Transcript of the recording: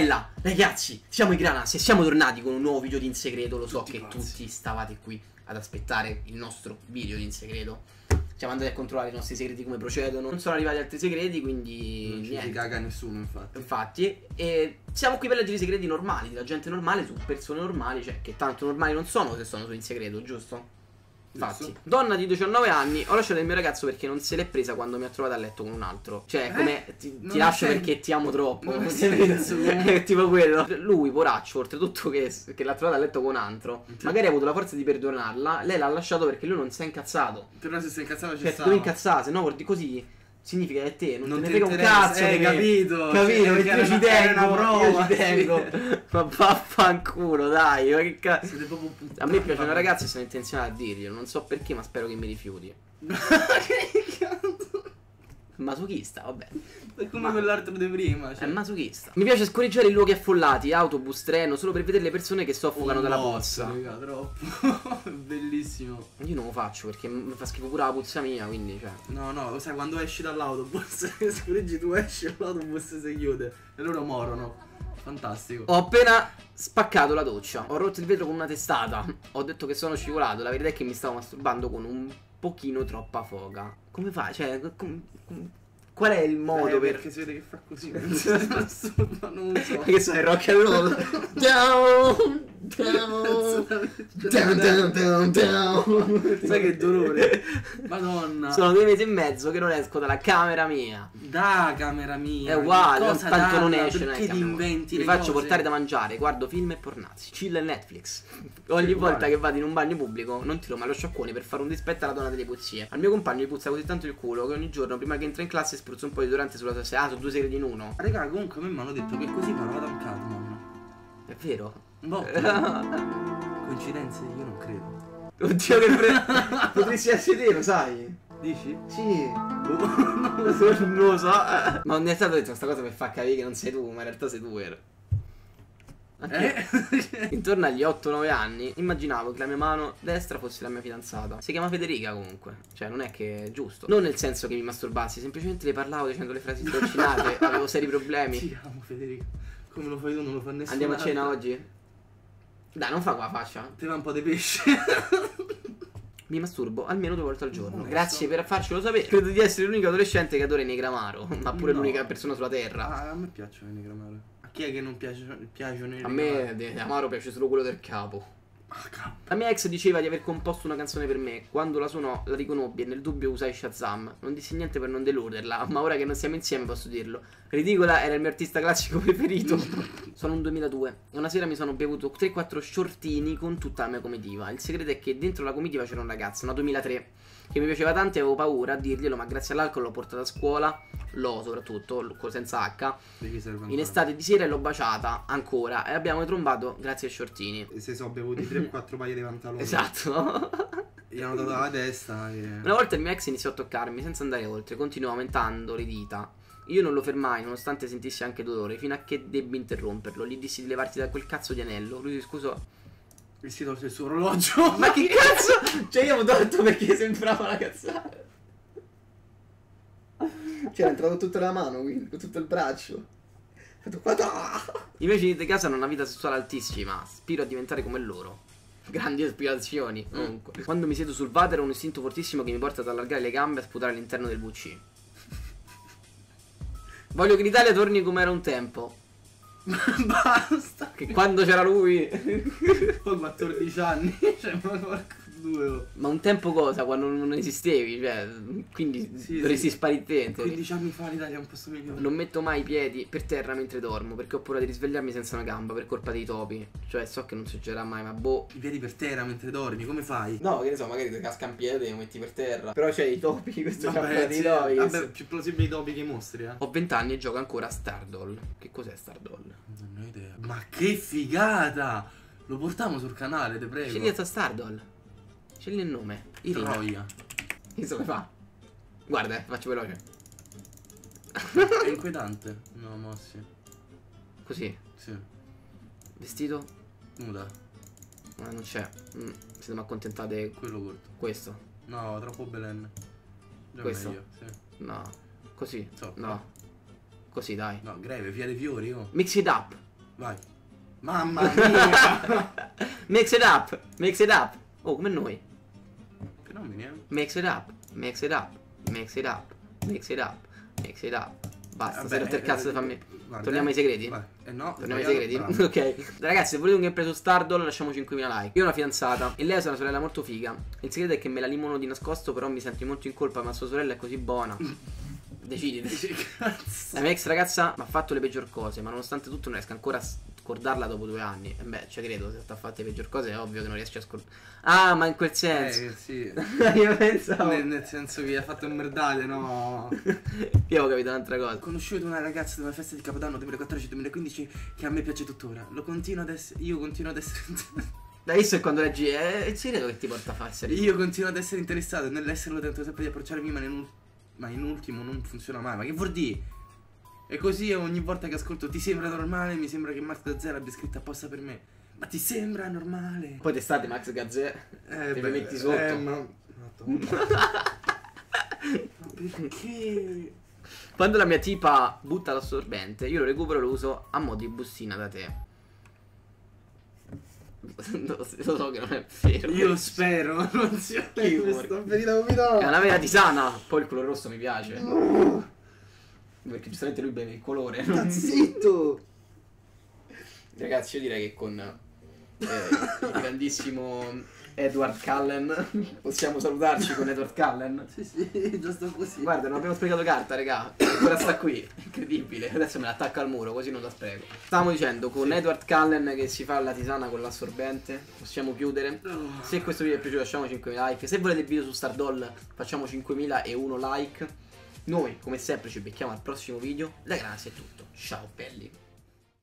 bella, ragazzi, siamo in grana, se siamo tornati con un nuovo video di InSegreto. Lo so tutti che pazzi. Tutti stavate qui ad aspettare il nostro video di InSegreto. Siamo andati a controllare i nostri segreti come procedono. Non sono arrivati altri segreti, quindi non ci si caga nessuno, infatti. E siamo qui per leggere i segreti normali, della gente normale, su persone normali, cioè che tanto normali non sono se sono su InSegreto, giusto? Infatti, donna di 19 anni, ho lasciato il mio ragazzo perché non se l'è presa quando mi ha trovato a letto con un altro. Cioè, come ti lascio perché ti amo troppo. Non è tipo quello. Lui, poraccio, oltretutto che l'ha trovato a letto con un altro, magari ha avuto la forza di perdonarla. Lei l'ha lasciato perché lui non si è incazzato. Però se si è incazzato ci sta. Devi incazzare, se no guardi così. Significa che te non te ne frega un cazzo, capito? Capito? Perché io ci tengo, io ci tengo. Ma vaffanculo, dai, ma che cazzo. A me piace una ragazza e sono intenzionato a dirglielo, non so perché, ma spero che mi rifiuti. Masochista, vabbè. È come quell'altro di prima, cioè. È masochista. Mi piace scorreggiare i luoghi affollati, autobus, treno, solo per vedere le persone che soffocano dalla puzza. Raga, troppo. Bellissimo. Io non lo faccio perché mi fa schifo pure la puzza mia, quindi cioè. No, no, lo sai, quando esci dall'autobus, scorreggi tu, esci dall'autobus, si chiude e loro morono. Fantastico. Ho appena spaccato la doccia, ho rotto il vetro con una testata, ho detto che sono scivolato, la verità è che mi stavo masturbando con un pochino troppa foga. Come fai? Cioè, qual è il modo per... Perché si vede che fa così. Non so. Che so, è rock and roll. Down, down, down, down, down, down. Sai che dolore. Madonna. Sono 2 mesi e mezzo che non esco dalla camera mia. Da camera mia. È uguale, tanto dalla, non esce. Perché ti inventi le cose? Mi faccio portare da mangiare, guardo film e pornazzi. Chill e Netflix. Ogni volta che vado in un bagno pubblico non tiro mai lo sciacquone per fare un dispetto alla donna delle puzie. Al mio compagno gli puzza così tanto il culo che ogni giorno prima che entra in classe spruzzo un po' di durante sulla sua sedia. Ah, sono 2 segreti in 1. Raga, comunque a me mi hanno detto che così parlava da Catman. È vero? No. Coincidenze? Io non credo. Oddio che potresti essere te, lo sai? Dici? Sì. Non lo so. Ma non è stato detto questa cosa per far capire che non sei tu, ma in realtà sei tu, vero? Intorno agli 8-9 anni immaginavo che la mia mano destra fosse la mia fidanzata. Si chiama Federica comunque. Cioè non è che è giusto. Non nel senso che mi masturbassi, semplicemente le parlavo dicendo le frasi storcinate. Avevo seri problemi. Ti amo Federica. Come lo fai tu non lo fa nessuno. Andiamo a cena oggi? Dai, non fa qua faccia. Ti va un po' di pesce. Mi masturbo almeno 2 volte al giorno. Grazie per farcelo sapere. Credo di essere l'unico adolescente che adora i Negramaro. Ma pure l'unica persona sulla terra. Ah, a me piacciono i Negramaro. A chi è che non piacciono i Negramaro? A me di Negramaro piace solo quello del capo. La mia ex diceva di aver composto una canzone per me. Quando la suonò la riconobbi e nel dubbio usai Shazam. Non dissi niente per non deluderla, ma ora che non siamo insieme posso dirlo. Ridicola era il mio artista classico preferito. Sono un 2002. Una sera mi sono bevuto 3-4 shortini con tutta la mia comitiva. Il segreto è che dentro la comitiva c'era un ragazzo, una 2003, che mi piaceva tanto e avevo paura a dirglielo, ma grazie all'alcol l'ho portata a scuola. L'ho soprattutto, senza H. In estate di sera l'ho baciata ancora e abbiamo trombato grazie ai shortini. E se sono bevuti 4 paia di pantaloni. Esatto. Gli hanno dato la testa e... Una volta il mio ex iniziò a toccarmi senza andare oltre. Continuò aumentando le dita. Io non lo fermai nonostante sentissi anche dolore, fino a che debbi interromperlo. Gli dissi di levarti da quel cazzo di anello. Lui scuso. Il sito del suo orologio. Ma che cazzo. Cioè io ho detto perché sembrava la cazzata. Cioè è entrato tutta la mano, quindi con tutto il braccio. I miei vicini di casa hanno una vita sessuale altissima. Aspiro a diventare come loro. Grandi aspirazioni. Comunque. Quando mi siedo sul water ho un istinto fortissimo che mi porta ad allargare le gambe e a sputare all'interno del WC. Voglio che l'Italia torni come era un tempo. Basta. Che quando c'era lui. Poi 14 anni. Cioè, ma porco due. Ma un tempo cosa? Quando non esistevi, cioè. Quindi dovresti sparire te. 15 anni fa l'Italia è un posto migliore. Non metto mai i piedi per terra mentre dormo, perché ho paura di risvegliarmi senza una gamba per colpa dei topi. Cioè so che non succederà mai, ma boh. I piedi per terra mentre dormi, come fai? No, che ne so, magari ti casca un piede e lo metti per terra. Però c'è i topi, questo c'è dei topi. Vabbè, più plausibili i topi che i mostri, eh. Ho 20 anni e gioco ancora a Stardoll. Che cos'è Stardoll? Non ho idea. Ma che figata! Lo portiamo sul canale, te prego. Scegliete Stardoll. Scegli il nome. Irina. Troia. Insomma fa. Guarda, faccio veloce. È inquietante. No, mossi. Così? Sì. Vestito? Nuda. Ma non c'è. Se mi accontentate. Quello corto. Questo. No, troppo belen. Già questo? Meglio, sì. No. Così. Sopra. No. Così dai. No, greve, via dei fiori, oh. Mix it up. Vai. Mamma mia. Mix it up. Mix it up. Oh, come noi. Fenomeni. Mix it up. Mix it up. Mix it up. Mix it up. Mix it up. Basta, vabbè, sei rotto il cazzo, fammi. Guarda, torniamo ai segreti? No, torniamo ai segreti? Bravo. Ok. Ragazzi, se volete un gameplay su Stardoll, lasciamo 5.000 like. Io ho una fidanzata e lei ha una sorella molto figa. Il segreto è che me la limono di nascosto, però mi sento molto in colpa, ma sua sorella è così buona. Decidete. La mia ex ragazza mi ha fatto le peggior cose, ma nonostante tutto non riesco ancora a scordarla dopo 2 anni. E beh, cioè credo, se ti ha fatto le peggior cose è ovvio che non riesci a scordare. Ah, ma in quel senso. Sì. Io pensavo nel senso che ha fatto un merdale, no? Io ho capito un'altra cosa. Ho conosciuto una ragazza della festa di Capodanno 2014-2015 che a me piace tuttora. Lo continuo ad essere. Io continuo ad essere. Dai, visto che quando leggi è il segreto che ti porta a farsi. Io continuo ad essere interessato nell'esserlo, tento sempre di approcciarmi, ma in ultimo non funziona mai. Ma che vuol dire? E così ogni volta che ascolto ti sembra normale, mi sembra che Max Gazzè l'abbia scritta apposta per me. Ma ti sembra normale? Poi d'estate Max Gazzè te lo metti sotto. Ma perché? Quando la mia tipa butta l'assorbente, io lo recupero e lo uso a mo' di bustina da te. No, lo so che non è vero. Io spero non sia questo. È una vera tisana. Poi il colore rosso mi piace. Perché giustamente lui beve il colore. Ma zitto. Ragazzi, io direi che con il grandissimo Edward Cullen possiamo salutarci con Edward Cullen. Sì, giusto così. Guarda, non abbiamo sprecato carta, raga. Ancora sta qui. Incredibile. Adesso me l'attacco al muro, così non la spreco. Stavamo dicendo con Edward Cullen che si fa la tisana con l'assorbente. Possiamo chiudere. Se questo video vi è piaciuto lasciamo 5.000 like. Se volete il video su Stardoll facciamo 5.001 like. Noi come sempre ci becchiamo al prossimo video. Da Grazie è tutto. Ciao belli.